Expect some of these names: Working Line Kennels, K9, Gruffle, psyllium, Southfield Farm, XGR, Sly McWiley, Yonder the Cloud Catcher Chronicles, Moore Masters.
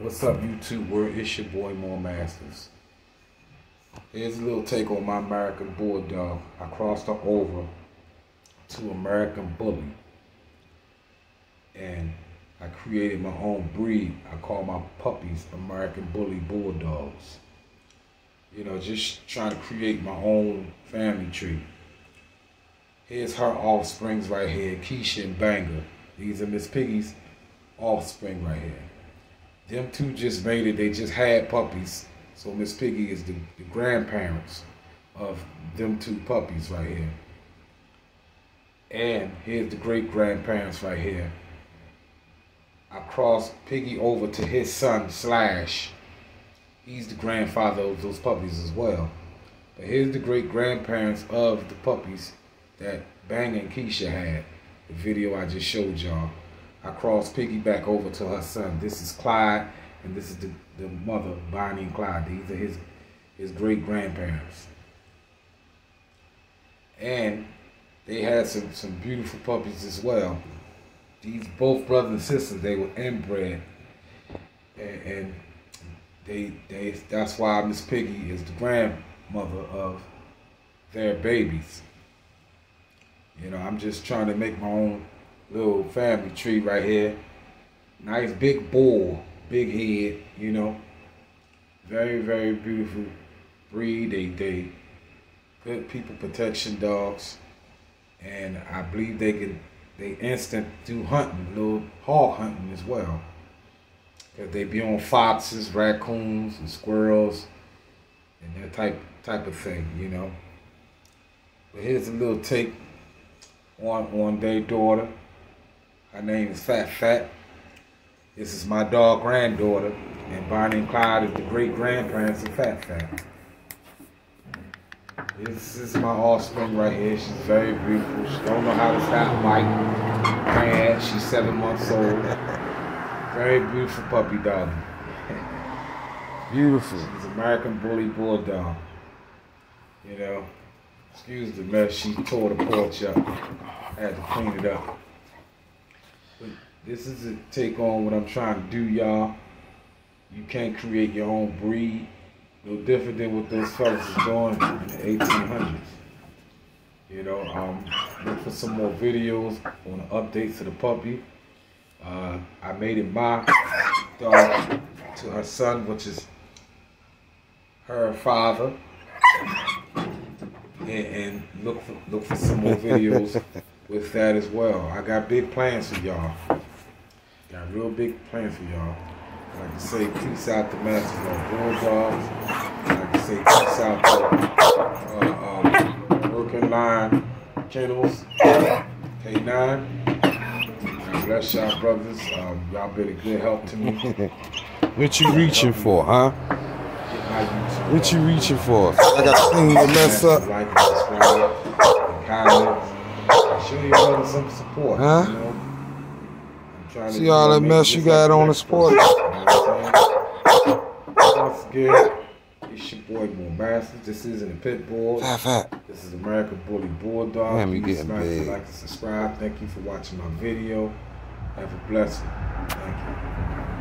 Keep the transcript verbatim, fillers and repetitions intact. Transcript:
What's up, YouTube world? It's your boy Moore Masters. Here's a little take on my American Bulldog. I crossed her over to American Bully, and I created my own breed. I call my puppies American Bully Bulldogs. You know, just trying to create my own family tree. Here's her offsprings right here, Keisha and Banger. These are Miss Piggy's offspring right here. Them two just made it. They just had puppies. So Miss Piggy is the, the grandparents of them two puppies right here. And here's the great-grandparents right here. I crossed Piggy over to his son, Slash. He's the grandfather of those puppies as well. But here's the great-grandparents of the puppies that Bang and Keisha had. The video I just showed y'all. I crossed Piggy back over to her son. This is Clyde, and this is the, the mother, Bonnie and Clyde. These are his, his great-grandparents. And they had some, some beautiful puppies as well. These both brothers and sisters, they were inbred. And, and they they that's why Miss Piggy is the grandmother of their babies. You know, I'm just trying to make my own little family tree right here. Nice big bull, big head, you know. Very, very beautiful breed. They, they good people protection dogs. And I believe they can, they instant do hunting, little hog hunting as well. Cause they be on foxes, raccoons, and squirrels, and that type type of thing, you know. But here's a little take on on their daughter. Her name is Fat Fat. This is my dog granddaughter, and Bonnie and Clyde is the great grandparents of Fat Fat. This is my offspring right here. She's very beautiful. She don't know how to stop Mike. Man, she's seven months old. Very beautiful puppy dog. Beautiful. She's American Bully Bulldog. You know, excuse the mess. She tore the porch up. I had to clean it up. But this is a take on what I'm trying to do, y'all. You can't create your own breed. No different than what those fellas is doing in the eighteen hundreds. You know, um, look for some more videos on the updates to the puppy. Uh, I made it my dog to her son, which is her father. And, and look for, look for some more videos with that as well. I got big plans for y'all. Got real big plans for y'all. I'd like to say peace out to Master Bulldogs. I'd like to say peace out to uh, uh, Working Line Kennels, K nine. God bless y'all, brothers. Um, y'all been a good help to me. What you reaching for, huh? What you reaching for? I got to clean the mess up. Like and subscribe, comment. Show your brother some support. Huh? You know? See all that mess you got on the sports. Once again, it's your boy Moore Masters. This isn't a pit bull. Fat Fat. This is American Bully Bulldog. Damn, you getting big. Like and subscribe. Thank you for watching my video. Have a blessing. Thank you.